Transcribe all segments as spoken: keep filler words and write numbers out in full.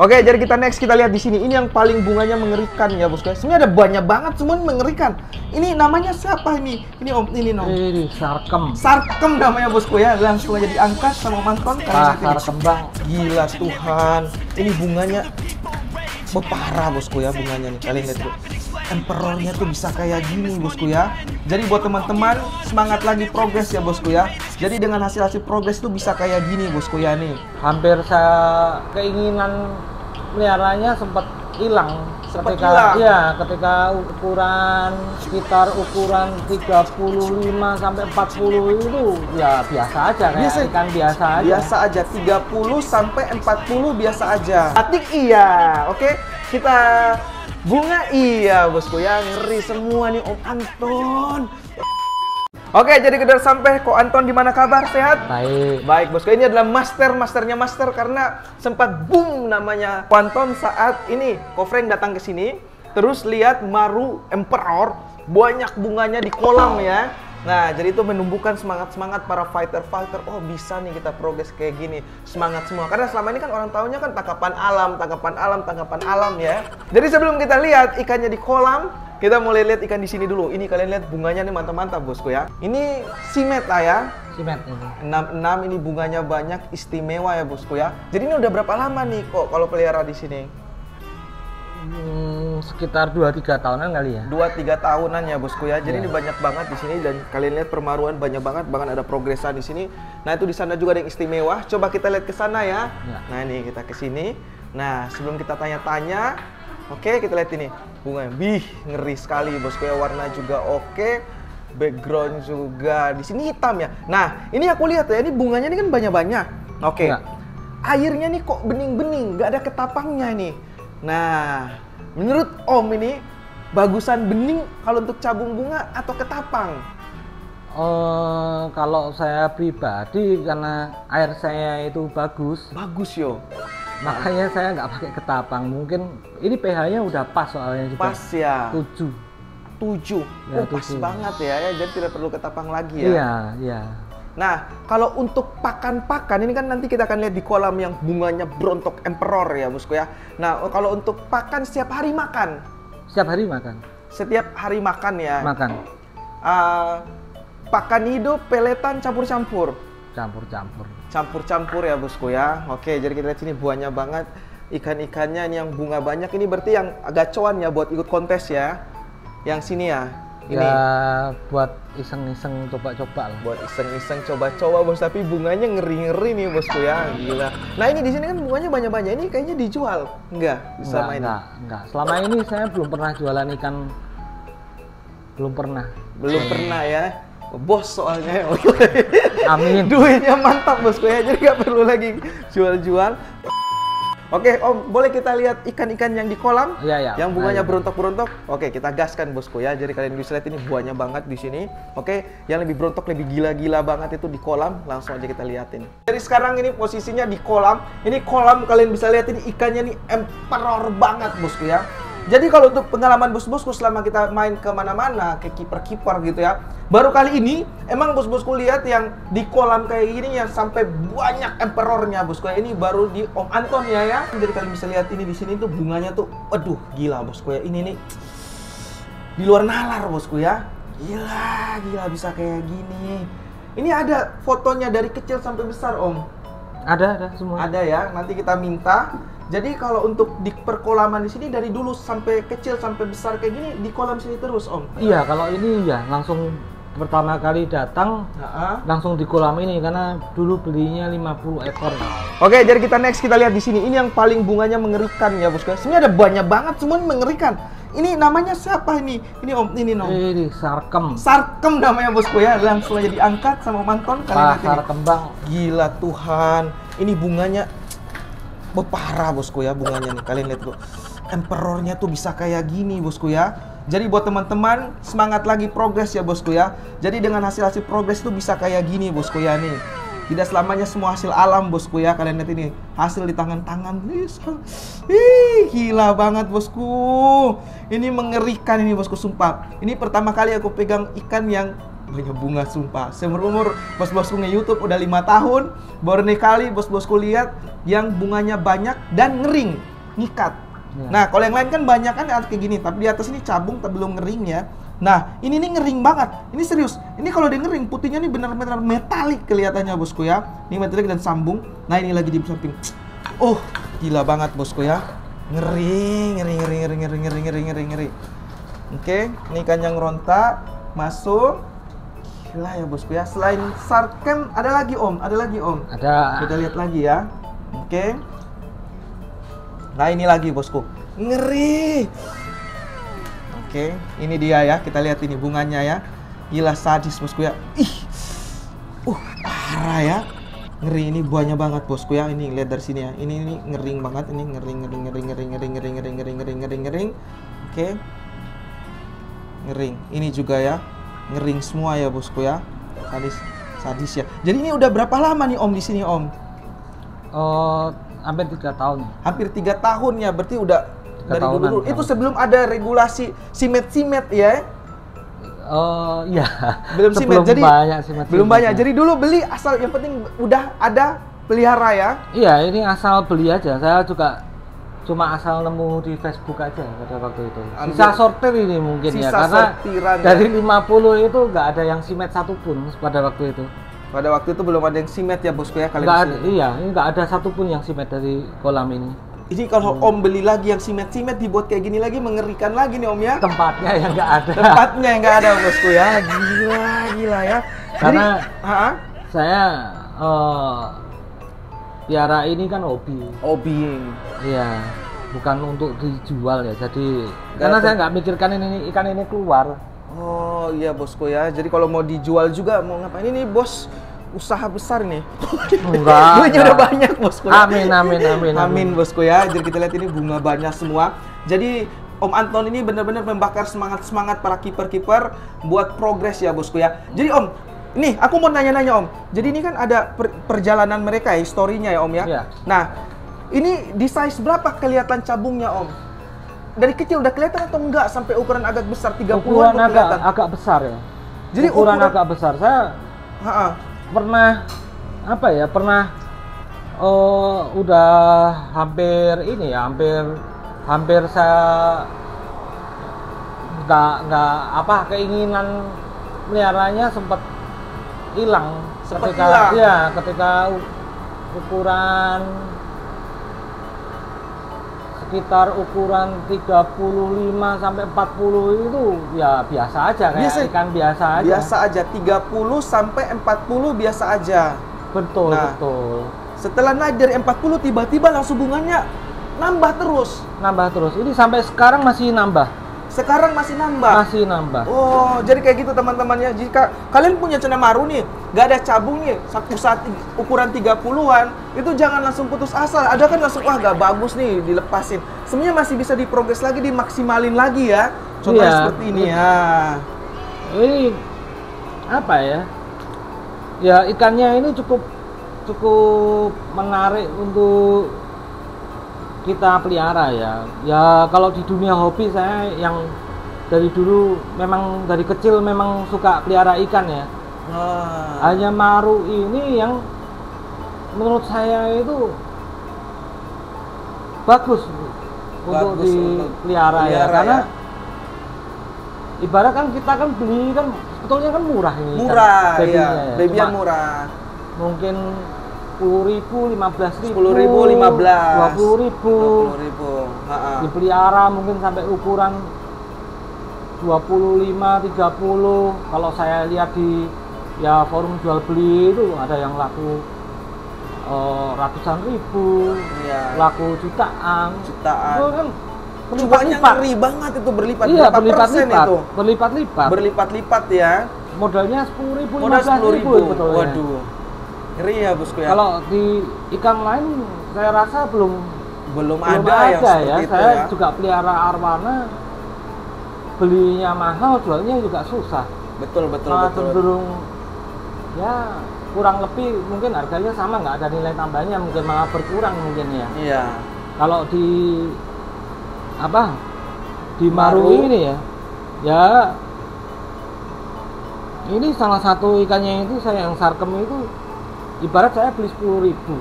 Oke, jadi kita next kita lihat di sini. Ini yang paling bunganya mengerikan ya, bosku. Sebenarnya ada banyak banget, cuman mengerikan. Ini namanya siapa ini? Ini Om ini nom. Ini Sarkem. Sarkem namanya, bosku ya. Langsung aja diangkat sama Om Anton. Ah, Sarkem Bang. Gila Tuhan. Ini bunganya beparah, bosku ya, bunganya nih. Kalian lihat tuh. Emperornya tuh bisa kayak gini, bosku ya. Jadi buat teman-teman semangat lagi progres ya, bosku ya. Jadi dengan hasil-hasil progres tuh bisa kayak gini, bosku ya nih. Hampir saya keinginan peliharanya sempat hilang ketika ya ketika ukuran sekitar ukuran tiga puluh lima sampai empat puluh itu ya biasa aja kayak biasa, ikan biasa aja. Biasa aja tiga puluh sampai empat puluh biasa aja. Atik iya, oke. Okay? Kita bunga iya, bosku ya, ngeri semua nih Om Anton. Oke, jadi kedar sampai Ko Anton di mana kabar, sehat? Baik. Baik, bosku. Ini adalah master, masternya master karena sempat boom namanya Ko Anton saat ini Ko Frank datang ke sini, terus lihat maru emperor banyak bunganya di kolam ya. Nah, jadi itu menumbuhkan semangat-semangat para fighter-fighter. Oh, bisa nih kita progres kayak gini. Semangat semua. Karena selama ini kan orang tahunya kan tangkapan alam, tangkapan alam, tangkapan alam ya. Jadi sebelum kita lihat ikannya di kolam, kita mulai lihat ikan di sini dulu. Ini kalian lihat bunganya nih mantap-mantap, bosku ya. Ini simeta ya. Simet ini. enam enam ini bunganya banyak, istimewa ya, bosku ya. Jadi ini udah berapa lama nih kok kalau pelihara di sini? Hmm, sekitar dua tiga tahunan kali ya. dua tiga tahunan ya, bosku ya. Jadi yeah. Ini banyak banget di sini dan kalian lihat permaruan banyak banget, bahkan ada progresan di sini. Nah, itu di sana juga ada yang istimewa. Coba kita lihat ke sana ya. Yeah. Nah, ini kita ke sini. Nah, sebelum kita tanya-tanya, oke, okay, kita lihat ini. Bunga bih, ngeri sekali, bosku ya. Warna juga oke. Okay. Background juga di sini hitam ya. Nah, ini aku lihat ya, ini bunganya ini kan banyak-banyak. Oke. Okay. Yeah. Airnya nih kok bening-bening, nggak ada ketapangnya nih. Nah, menurut Om ini bagusan bening kalau untuk cabung bunga atau ketapang? Uh, kalau saya pribadi karena air saya itu bagus. Bagus yo. Makanya saya nggak pakai ketapang. Mungkin ini pH-nya udah pas soalnya. Pas juga. Ya. Tujuh. Tujuh. Ya, oh, pas tujuh. Banget ya, ya. Jadi tidak perlu ketapang lagi ya. Iya, iya. Nah, kalau untuk pakan-pakan ini kan nanti kita akan lihat di kolam yang bunganya berontok emperor ya, bosku ya. Nah, kalau untuk pakan setiap hari makan. Setiap hari makan. Setiap hari makan ya. Makan. Uh, pakan hidup, peletan, campur-campur. Campur-campur. Campur-campur ya, bosku ya. Oke, jadi kita lihat sini buahnya banget. Ikan-ikannya yang bunga banyak ini berarti yang agak gacoan ya buat ikut kontes ya. Yang sini ya. Ini ya, buat iseng-iseng coba-coba lah. Buat iseng-iseng coba-coba, bos. Tapi bunganya ngeri-ngeri nih, bosku ya. Gila. Nah, ini di sini kan bunganya banyak-banyak. Ini kayaknya dijual. Enggak, selama enggak, ini. Enggak, enggak. Selama ini saya belum pernah jualan ikan. Belum pernah. Belum hmm. pernah ya. Bos soalnya. Amin. Duitnya mantap, bosku ya. Jadi nggak perlu lagi jual-jual. Oke, Om, boleh kita lihat ikan-ikan yang di kolam? Ya, ya, yang bunganya berontok-berontok? Oke, kita gaskan, bosku ya. Jadi kalian bisa lihat ini buahnya banget di sini. Oke, yang lebih berontok, lebih gila-gila banget itu di kolam. Langsung aja kita liatin. Jadi sekarang ini posisinya di kolam. Ini kolam kalian bisa lihat ini ikannya nih emperor banget, bosku ya. Jadi kalau untuk pengalaman bos-bosku selama kita main kemana-mana, ke kiper-kiper gitu ya. Baru kali ini, emang bos-bosku lihat yang di kolam kayak gini yang sampai banyak emperornya, bosku. Ini baru di Om Anton ya ya. Jadi kalian bisa lihat ini di sini tuh bunganya tuh, aduh gila, bosku ya. Ini nih, di luar nalar, bosku ya. Gila, gila bisa kayak gini. Ini ada fotonya dari kecil sampai besar, Om. Ada, ada semua. Ada ya, nanti kita minta. Jadi kalau untuk di perkolaman di sini dari dulu sampai kecil sampai besar kayak gini di kolam sini terus, Om. Iya, kalau ini ya langsung pertama kali datang uh-huh. langsung di kolam ini karena dulu belinya lima puluh ekor. Oke, jadi kita next kita lihat di sini. Ini yang paling bunganya mengerikan ya, bosku. Sebenarnya ada banyak banget cuman mengerikan. Ini namanya siapa ini? Ini Om ini nom. Ini Sarkem. Sarkem namanya, bosku ya. Langsung aja diangkat sama Om Anton. Sarkem Bang. Gila Tuhan. Ini bunganya beparah, bosku ya, bunganya nih. Kalian lihat tuh, emperornya tuh bisa kayak gini, bosku ya. Jadi buat teman-teman semangat lagi progres ya, bosku ya. Jadi dengan hasil-hasil progres tuh bisa kayak gini, bosku ya nih. Tidak selamanya semua hasil alam, bosku ya. Kalian lihat ini hasil di tangan-tangan. Ih, gila banget, bosku. Ini mengerikan ini, bosku, sumpah. Ini pertama kali aku pegang ikan yang banyak bunga, sumpah. Seumur-umur bos-bosku nge-YouTube udah lima tahun, baru nih kali bos-bosku lihat yang bunganya banyak dan ngering. Ngikat. Ya. Nah, kalau yang lain kan banyak kan kayak gini, tapi di atas ini cabung tapi belum ngering ya. Nah, ini nih ngering banget. Ini serius. Ini kalau dia ngering, putihnya ini benar-benar metalik kelihatannya, Bosku ya. Ini metalik dan sambung. Nah, ini lagi di samping. Oh, gila banget, Bosku ya. Ngering, ngering, ngering, ngering, ngering, ngering, ngering, ngering, ngering. Oke, ini kanyang ronta masuk. Gila ya, Bosku ya. Selain sarkem ada lagi, Om. Ada lagi, Om. Ada. Kita lihat lagi ya. Oke. Nah, ini lagi, Bosku. Ngeri. Oke, ini dia ya. Kita lihat ini bunganya ya. Gila sadis, Bosku ya. Ih. Uh, parah ya. Ngeri ini buahnya banget, Bosku ya. Ini lihat dari sini ya. Ini ini ngering banget, ini ngering ngering ngering ngering ngering ngering ngering ngering ngering ngering ngering. Oke. Ngering. Ini juga ya. Ngering semua ya, Bosku ya. Sadis sadis ya. Jadi ini udah berapa lama nih, Om, di sini, Om? Eh, hampir tiga tahun. Hampir tiga tahun ya. Berarti udah dari dulu, dulu. Itu sebelum ada regulasi simet-simet ya? Oh iya. Belum simet, jadi banyak simet belum banyak. Jadi dulu beli asal yang penting udah ada pelihara ya? Iya, ini asal beli aja. Saya juga cuma asal nemu di Facebook aja pada waktu itu. Sisa sortir ini mungkin sisa ya, karena sortirannya. Dari lima puluh itu nggak ada yang simet satupun pada waktu itu. Pada waktu itu belum ada yang simet ya, Bosku ya? Kalian ada, iya, nggak ada satupun yang simet dari kolam ini. Jadi kalau hmm. Om beli lagi yang simet-simet dibuat kayak gini lagi, mengerikan lagi nih, Om ya. Tempatnya yang nggak ada. Tempatnya yang nggak ada, Bosku ya. Gila, gila ya. Karena Jadi, saya uh, piara ini kan hobi. Hobi. Iya. Bukan untuk dijual ya. Jadi gak karena saya nggak mikirkan ini ikan ini keluar. Oh iya, Bosku ya. Jadi kalau mau dijual juga mau ngapain ini, Bos? Usaha besar nih. Enggak. Udah banyak, Bosku. Amin, amin, amin, amin. Amin, Bosku ya. Jadi kita lihat ini bunga banyak semua. Jadi Om Anton ini benar-benar membakar semangat-semangat para kiper-kiper buat progres ya, Bosku ya. Jadi Om, nih aku mau nanya-nanya, Om. Jadi ini kan ada per perjalanan mereka ya, historinya ya, Om ya. Ya. Nah, ini di size berapa kelihatan cabungnya, Om? Dari kecil udah kelihatan atau enggak sampai ukuran agak besar tiga puluhan ukuran agak, kelihatan? Agak besar ya. Jadi ukuran, ukuran agak besar. Saya heeh. pernah apa ya pernah uh, udah hampir ini ya hampir hampir saya nggak nggak apa keinginan peliharanya sempat hilang ketika hilang. Ya ketika ukuran sekitar ukuran tiga puluh lima sampai empat puluh itu ya biasa aja kayak biasa, ikan biasa aja. Biasa aja tiga puluh sampai empat puluh biasa aja. Betul, nah, betul. Setelah naik dari empat puluh tiba-tiba langsung bunganya nambah terus. Nambah terus. Ini sampai sekarang masih nambah. Sekarang masih nambah. Masih nambah. Oh, jadi kayak gitu teman-temannya. Jika kalian punya cenamaru nih, nggak ada cabung nih, saat ukuran tiga puluhan, itu jangan langsung putus asa. Ada kan langsung, wah nggak bagus nih, dilepasin. Sebenarnya masih bisa diprogres lagi, dimaksimalin lagi ya. Contohnya iya, seperti ini ya. Ini apa ya? Ya ikannya ini cukup cukup menarik untuk kita pelihara ya. Ya kalau di dunia hobi saya yang dari dulu memang dari kecil memang suka pelihara ikan ya. Ah. Hanya maru ini yang menurut saya itu bagus, bagus untuk dipelihara ya. Karena ya. Ibarat kan kita kan beli kan sebetulnya kan murah ini. Murah, kan, iya. Babian murah. Mungkin sepuluh ribu, lima belas ribu, dua puluh ribu, dipelihara mungkin sampai ukuran dua puluh lima, tiga puluh. Kalau saya lihat di ya forum jual beli itu ada yang laku uh, ratusan ribu, iya. Laku jutaan, jutaan. Itu kan berlipat-lipat banget itu berlipat, iya, berapa berlipat persen lipat. Itu berlipat-lipat, berlipat-lipat ya. Modalnya sepuluh ribu, lima belas ribu, betul. Waduh. Ngeri ya, Bosku ya. Kalau di ikan lain saya rasa belum belum, belum ada, ada yang seperti ya. Itu saya ya. Juga pelihara arwana, belinya mahal, jualnya juga susah. Betul betul nah, betul. Cenderung ya kurang lebih mungkin harganya sama, nggak ada nilai tambahnya, mungkin malah berkurang mungkin ya. Iya. Kalau di apa di maru, maru ini ya, ya ini salah satu ikannya itu saya yang sarkem itu. Ibarat saya beli sepuluh ribu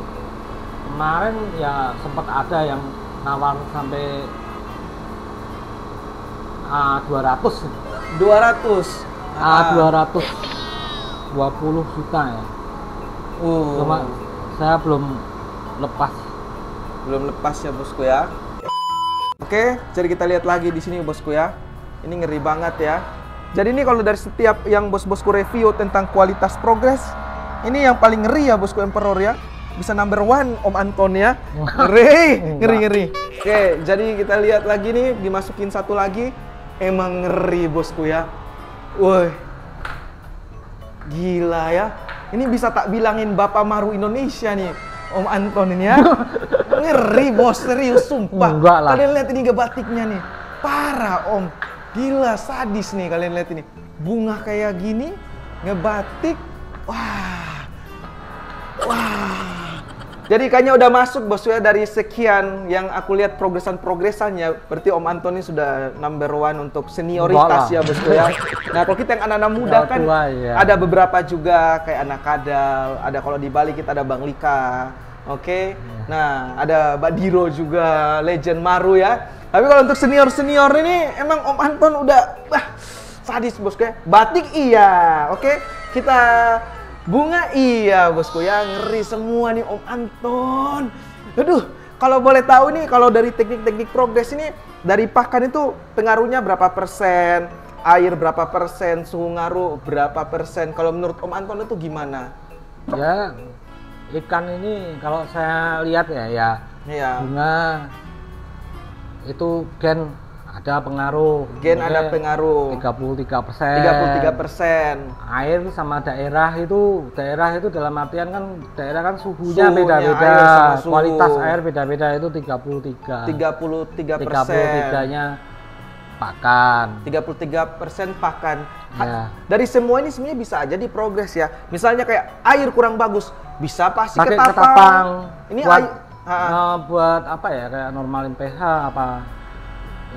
kemarin ya sempat ada yang nawar sampai uh, dua ratus dua ratus dua ratus dua puluh juta ya. Oh. Cuma saya belum lepas. Belum lepas ya bosku ya. Oke, jadi kita lihat lagi di sini bosku ya. Ini ngeri banget ya. Jadi ini kalau dari setiap yang bos-bosku review tentang kualitas progres, ini yang paling ngeri ya bosku Emperor ya. Bisa number one Om Anton ya. Ngeri, ngeri, ngeri. Oke, jadi kita lihat lagi nih, dimasukin satu lagi. Emang ngeri bosku ya. Woi. Gila ya. Ini bisa tak bilangin Bapak Maru Indonesia nih, Om Anton ini ya. Ngeri bos, serius sumpah. Kalian lihat ini gebatiknya nih. Parah Om. Gila, sadis nih kalian lihat ini. Bunga kayak gini, ngebatik. Wah. Wah. Jadi kayaknya udah masuk bosku ya, dari sekian yang aku lihat progresan-progresannya. Berarti Om Anton ini sudah number one untuk senioritas ya bosku ya. Nah kalau kita yang anak-anak muda kan ya, ada beberapa juga kayak anak kadal, ada kalau di Bali kita ada Bang Lika, oke. Okay? Ya. Nah ada Mbak Diro juga, legend Maru ya. Tapi kalau untuk senior-senior ini emang Om Anton udah bah, sadis bosku ya. Batik iya, oke. Okay? Kita bunga iya bosku ya, ngeri semua nih Om Anton. Aduh, kalau boleh tahu nih kalau dari teknik-teknik progres ini dari pakan itu pengaruhnya berapa persen? Air berapa persen, suhu ngaruh berapa persen? Kalau menurut Om Anton itu gimana? Ya, ikan ini kalau saya lihat ya, ya, ya. Bunga itu gen ada pengaruh. Gen ada pengaruh. tiga puluh tiga persen. tiga puluh tiga persen. Air sama daerah itu, daerah itu dalam artian kan daerah kan suhunya beda-beda, suhu. Kualitas air beda-beda itu tiga puluh tiga. tiga puluh tiga persen. tiga puluh tiga-nya pakan. tiga puluh tiga persen pakan. Ya. Dari semua ini sebenarnya bisa aja di progres ya. Misalnya kayak air kurang bagus, bisa pasti ketapang. ketapang. Ini buat, air, uh, buat apa ya? Kayak normalin pH apa?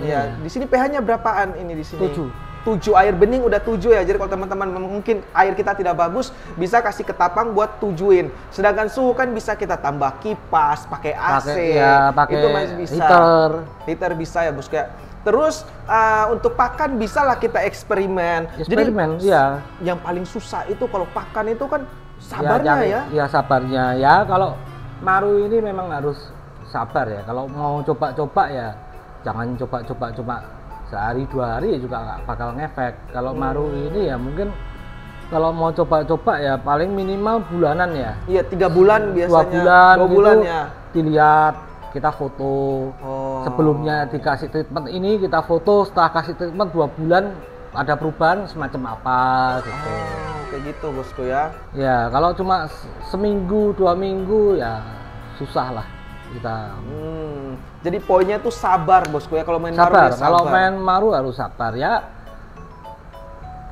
Iya, di sini pH-nya berapaan ini di sini? tujuh. tujuh air bening udah tujuh ya. Jadi kalau teman-teman mungkin air kita tidak bagus, bisa kasih ketapang buat tujuin. Sedangkan suhu kan bisa kita tambah kipas, pakai A C. Pake, ya, pake itu masih bisa. Heater. Heater bisa ya, Bos ya. Terus uh, untuk pakan bisalah kita eksperimen. Eksperimen, iya. Yang paling susah itu kalau pakan itu kan sabarnya ya. Iya, ya, sabarnya ya. Kalau Maru ini memang harus sabar ya. Kalau mau coba-coba ya, jangan coba-coba coba sehari dua hari juga nggak bakal ngefek. Kalau hmm. Maru ini ya mungkin kalau mau coba-coba ya paling minimal bulanan ya. Iya, tiga bulan biasanya. Dua bulan, dua bulan gitu, ya. Dilihat. Kita foto oh. sebelumnya dikasih treatment ini kita foto, setelah kasih treatment dua bulan ada perubahan semacam apa gitu. Oh, kayak gitu bosku ya. Ya kalau cuma seminggu dua minggu ya susah lah kita. Hmm, jadi poinnya tuh sabar bosku ya kalau main sabar. Maru ya sabar. Kalau main Maru harus sabar ya.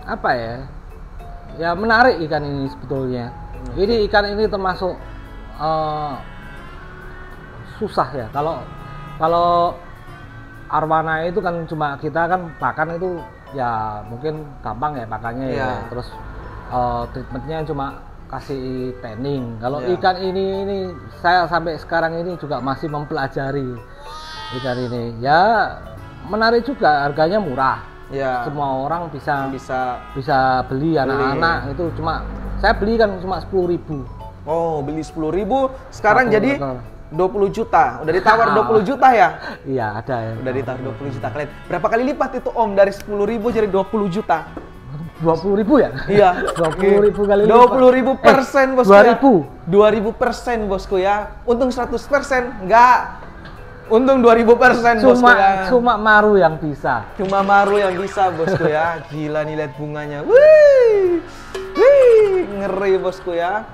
Apa ya? Ya menarik ikan ini sebetulnya. Hmm. Ini ikan ini termasuk uh, susah ya. Kalau kalau arwana itu kan cuma kita kan pakan itu ya mungkin gampang ya pakannya yeah. ya. Terus uh, treatmentnya cuma kasih tanning. Kalau yeah. ikan ini ini saya sampai sekarang ini juga masih mempelajari ikan ini. Ya menarik juga, harganya murah. Yeah. Semua orang bisa bisa bisa beli anak-anak itu cuma saya beli kan cuma sepuluh ribu. Oh, beli sepuluh ribu sekarang satu, jadi betul. dua puluh juta, udah ditawar dua puluh juta ya? Iya ada ya. Udah ditawar dua puluh juta kalian. Berapa kali lipat itu Om dari sepuluh ribu jadi dua puluh juta? dua puluh ribu ya? Iya. dua puluh ribu kali lipat. dua puluh ribu persen eh, bosku ya. dua ribu persen bosku ya. Untung seratus persen enggak. Untung dua ribu persen bosku ya. Cuma Maru yang bisa. Cuma Maru yang bisa bosku ya. Gila nih lihat bunganya. Wih, wih, ngeri bosku ya.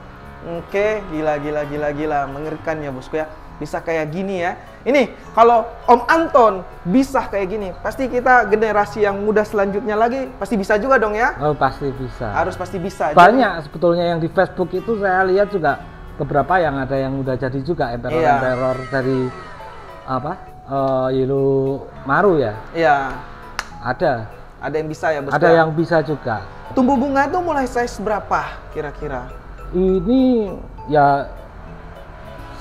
Oke, gila, gila, gila, gila, mengerikan ya bosku ya. Bisa kayak gini ya. Ini kalau Om Anton bisa kayak gini, pasti kita generasi yang muda selanjutnya lagi pasti bisa juga dong ya. Oh pasti bisa. Harus pasti bisa. Banyak jadi, sebetulnya yang di Facebook itu saya lihat juga beberapa yang ada yang udah jadi juga emperor-emperor iya. dari apa? Uh, Yellow Maru ya. Iya. Ada. Ada yang bisa ya bosku. Ada yang bisa juga. Tumbuh bunga itu mulai size berapa kira-kira? Ini ya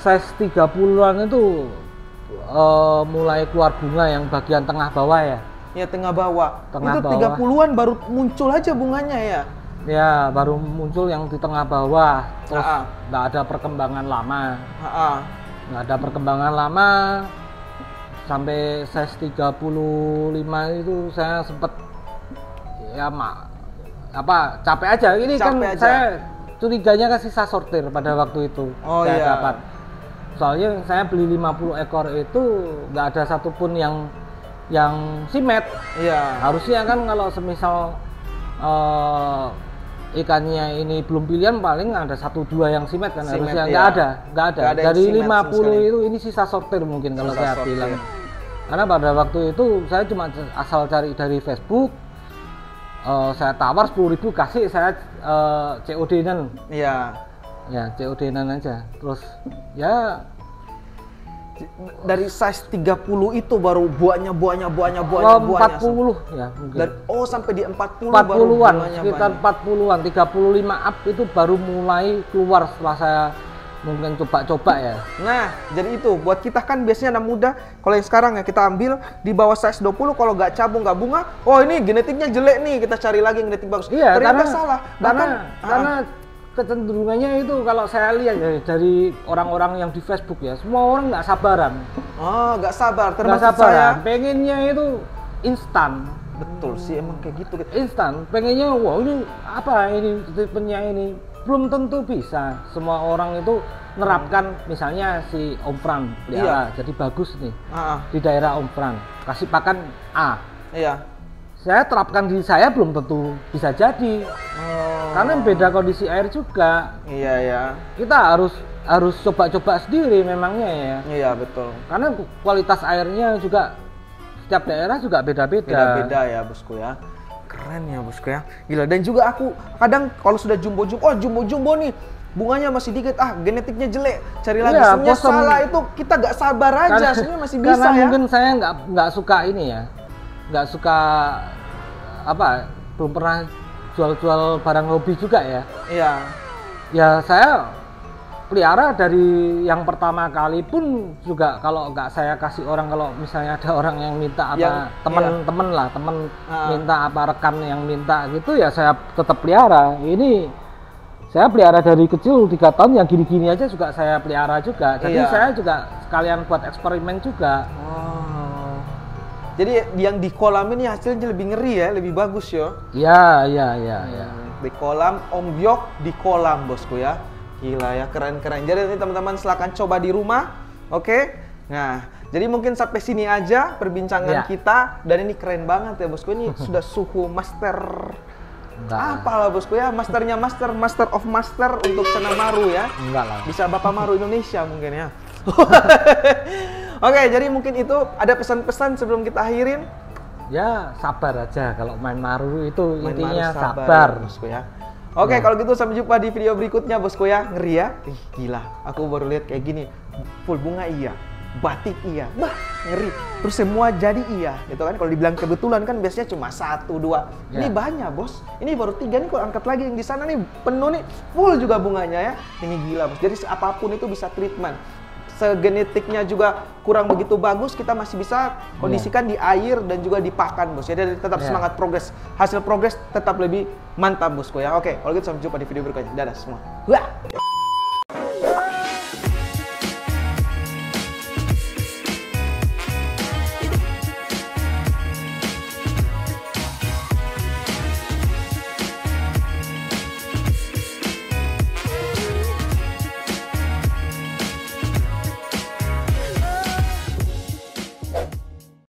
size tiga puluhan itu uh, mulai keluar bunga yang bagian tengah bawah ya? Ya tengah bawah. Tengah itu tiga puluhan baru muncul aja bunganya ya? Ya baru muncul yang di tengah bawah. Terus nggak ada perkembangan lama. Nggak ada perkembangan lama. Sampai size tiga puluh lima itu saya sempet ya mak apa capek aja ini capek kan aja. Saya curiganya kan sisa sortir pada waktu itu. Oh, saya iya. dapat soalnya saya beli lima puluh ekor itu nggak ada satupun yang yang simet. Iya. Harusnya kan kalau semisal uh, ikannya ini belum pilihan paling ada satu dua yang simet kan simet, harusnya nggak iya. ada nggak ada, ada dari lima puluh itu ini sisa sortir mungkin sisa kalau saya sortir. bilang karena pada waktu itu saya cuma asal cari dari Facebook, uh, saya tawar sepuluh ribu kasih saya uh, C O D-nen iya ya C O D-nen aja terus ya dari size tiga puluh itu baru buahnya buahnya buahnya buahnya oh, buahnya empat puluh ya mungkin. Dan, oh sampai di empat puluh empat puluhan sekitar empat puluhan tiga puluh lima up itu baru mulai keluar setelah saya mungkin coba-coba ya. Nah jadi itu buat kita kan biasanya anak muda kalau yang sekarang ya kita ambil di bawah size dua puluh kalau nggak cabung nggak bunga oh ini genetiknya jelek nih kita cari lagi genetik bagus. Iya, ternyata karena, salah bahkan karena, karena kecenderungannya itu kalau saya lihat ya, dari orang-orang yang di Facebook ya semua orang nggak sabaran. Oh nggak sabar termasuk gak sabaran. Saya pengennya itu instan. Betul sih emang kayak gitu, gitu. Instan pengennya wow ini apa ini tipenya ini belum tentu bisa semua orang itu nerapkan. Misalnya si Om Prang pelihara iya. jadi bagus nih uh-uh. di daerah Om Prang kasih pakan A iya saya terapkan di saya belum tentu bisa jadi oh. karena beda kondisi air juga. Iya ya. Kita harus harus coba-coba sendiri memangnya ya. Iya betul. Karena kualitas airnya juga setiap daerah juga beda-beda. Beda-beda ya bosku ya. Keren ya bosku ya. Gila dan juga aku kadang kalau sudah jumbo-jumbo oh jumbo-jumbo nih bunganya masih dikit ah genetiknya jelek cari lagi iya, semuanya kosong. Salah itu kita nggak sabar aja sebenarnya masih bisa karena ya. Mungkin saya nggak nggak suka ini ya. Nggak suka apa belum pernah jual-jual barang hobi juga ya. Iya. Ya saya pelihara dari yang pertama kali pun juga kalau nggak saya kasih orang kalau misalnya ada orang yang minta apa teman-teman iya. lah teman uh. minta apa rekan yang minta gitu ya saya tetap pelihara. Ini saya pelihara dari kecil tiga tahun yang gini-gini aja juga saya pelihara juga. Jadi iya. saya juga sekalian buat eksperimen juga. Oh. Jadi yang di kolam ini hasilnya lebih ngeri ya, lebih bagus yo. Ya, ya, ya, ya. Di kolam Om Byok di kolam bosku ya. Gila ya, keren-keren. Jadi nanti teman-teman silahkan coba di rumah, oke? Okay? Nah, jadi mungkin sampai sini aja perbincangan ya. Kita. Dan ini keren banget ya bosku, ini sudah suhu master. Nah. Apalah bosku ya, masternya master, master of master untuk Cena Maru ya. Enggak lah. Bisa Bapak Maru Indonesia mungkin ya. Oke, jadi mungkin itu ada pesan-pesan sebelum kita akhirin. Ya, sabar aja kalau main maru itu main intinya maru sabar, sabar. Ya, bosku ya. Oke, ya. Kalau gitu sampai jumpa di video berikutnya bosku ya. Ngeri ya. Ih, gila. Aku baru lihat kayak gini. Full bunga iya, batik iya. Bah, ngeri. Terus semua jadi iya. Itu kan kalau dibilang kebetulan kan biasanya cuma satu, dua. Ya. Ini banyak, Bos. Ini baru tiga nih kalau angkat lagi yang di sana nih penuh nih full juga bunganya ya. Ini gila, Bos. Jadi apapun itu bisa treatment. Segenetiknya juga kurang begitu bagus, kita masih bisa kondisikan yeah. di air dan juga di pakan, Bos. Jadi tetap yeah. semangat progres. Hasil progres tetap lebih mantap, Bosku ya. Oke, kalau gitu sampai jumpa di video berikutnya. Dadah semua. Wah.